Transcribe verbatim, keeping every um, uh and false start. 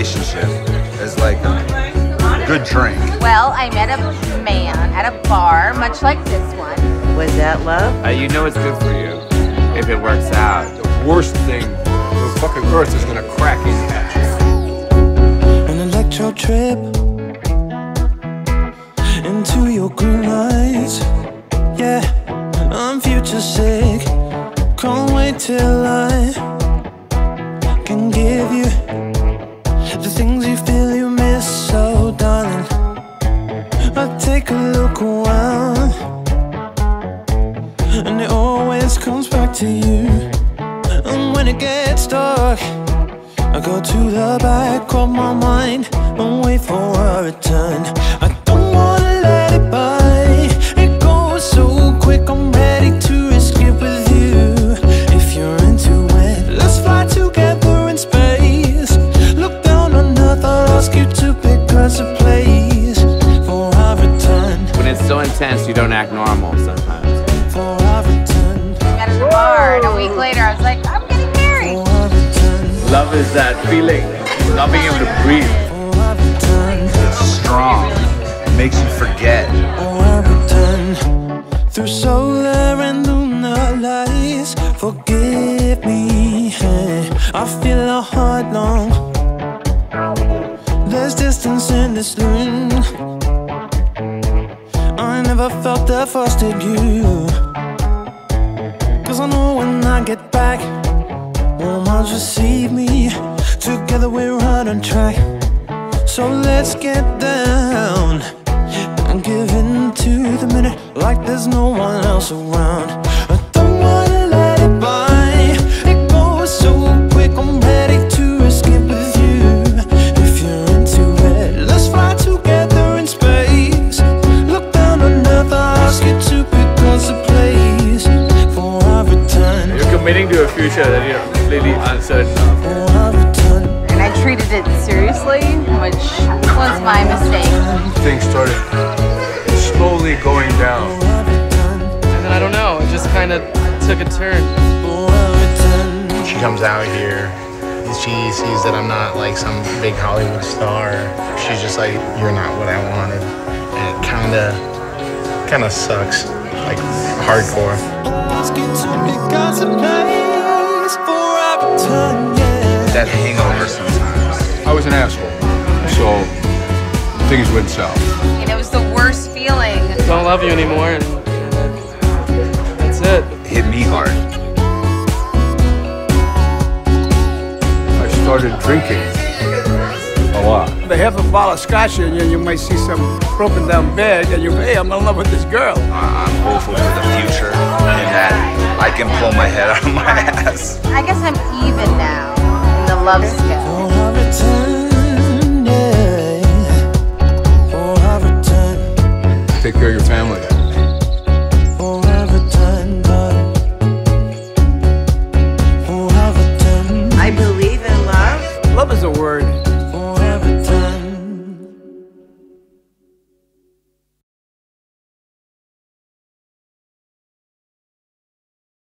relationship as like a good drink? Well, I met a man at a bar, much like this one. Was that love? Uh, you know it's good for you if it works out. The worst thing the fucking earth is gonna crack in at you. An electro trip into your groove nights. Yeah, I'm future sick. Can't wait till I can give you the things you feel you miss. So darling, I take a look around, and it always comes back to you. And when it gets dark, I go to the back of my mind and wait for a return. I don't wanna let it by. It goes so quick, I'm ready to risk it with you. If you're into it, let's fly together in space. Look down on Earth, I'll ask you to pick us a place for our return. When it's so intense, you don't act normal sometimes. For our return. Got in the bar, and a week later, I was like, I'm getting married. Love is that feeling, not being able to breathe. It's strong. It makes you forget. For our return, through solar and lunar lights, forgive me. I feel a heart long. There's distance in this room. I never felt that fast at you. Cause I know when I get back, well, I'll just see me. Together we're right on track. So let's get down and give in to the minute, like there's no one else around. I don't wanna let it by. It goes so quick, I'm ready to risk it with you. If you're into it, let's fly together in space. Look down on Earth, I'll ask you to pick us a place for our return. You're committing to a future that you're completely uncertain of. For our return. And I treated it seriously, which was my mistake. Things started slowly going down. And then I don't know, it just kind of took a turn. She comes out here, she sees that I'm not like some big Hollywood star. She's just like, you're not what I wanted. And it kinda, kinda sucks, like hardcore. That hangover sometimes. I was an asshole, so things went south. And it was the worst feeling. I don't love you anymore, and that's it. It hit me hard. Started drinking a lot. They have a bottle of scotch in you, and you might see some broken down bed, and you go, hey, I'm in love with this girl. I'm hopeful for the future and that I can pull my head out of my ass. I guess I'm even now in the love scale.